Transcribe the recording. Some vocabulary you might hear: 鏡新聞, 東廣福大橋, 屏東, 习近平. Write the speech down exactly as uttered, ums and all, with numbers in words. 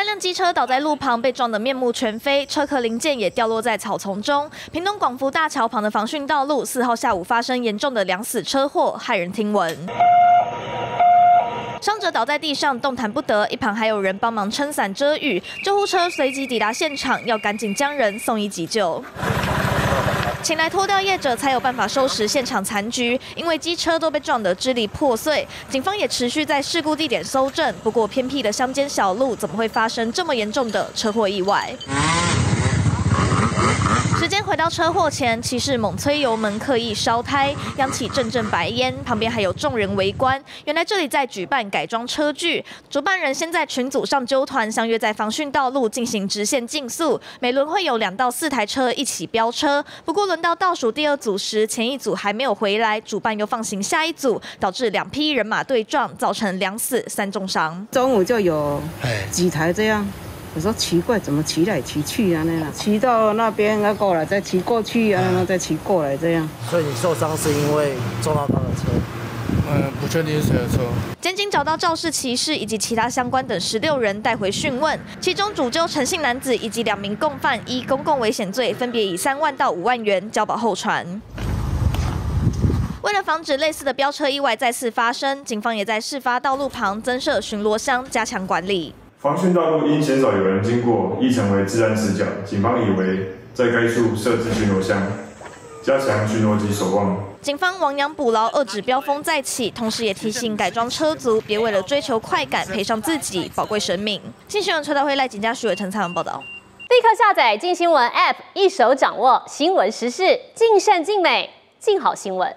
三辆机车倒在路旁，被撞得面目全非，车壳零件也掉落在草丛中。屏东广福大桥旁的防汛道路，四号下午发生严重的两死车祸，骇人听闻。 伤者倒在地上，动弹不得，一旁还有人帮忙撑伞遮雨。救护车随即抵达现场，要赶紧将人送医急救。请来拖吊业者才有办法收拾现场残局，因为机车都被撞得支离破碎。警方也持续在事故地点搜证，不过偏僻的乡间小路怎么会发生这么严重的车祸意外？ 时间回到车祸前，骑士猛催油门，刻意烧胎，扬起阵阵白烟。旁边还有众人围观。原来这里在举办改装车聚，主办人先在群组上揪团，相约在防汛道路进行直线竞速，每轮会有两到四台车一起飙车。不过轮到倒数第二组时，前一组还没有回来，主办又放行下一组，导致两批人马对撞，造成两死三重伤。中午就有几台这样。 我说奇怪，怎么骑来骑去啊？那样骑到那边啊，过来再骑过去啊，然后再骑过来这样。所以你受伤是因为撞到他的车？嗯，不确定是谁的车。检警找到肇事骑士以及其他相关等十六人带回讯问，其中主揪陈姓男子以及两名共犯依公共危险罪分别以三万到五万元交保候传。 为了防止类似的飙车意外再次发生，警方也在事发道路旁增设巡逻箱，加强管理。防汛道路因鲜少有人经过，亦成为治安死角。警方以为在该处设置巡逻箱，加强巡逻及守望。警方亡羊补牢，遏止飙风再起，同时也提醒改装车族别为了追求快感赔上自己宝贵生命。新闻车道会赖景嘉、徐伟成采访报道。 立刻下载《镜新闻》App， 一手掌握新闻时事，尽善尽美，尽好新闻。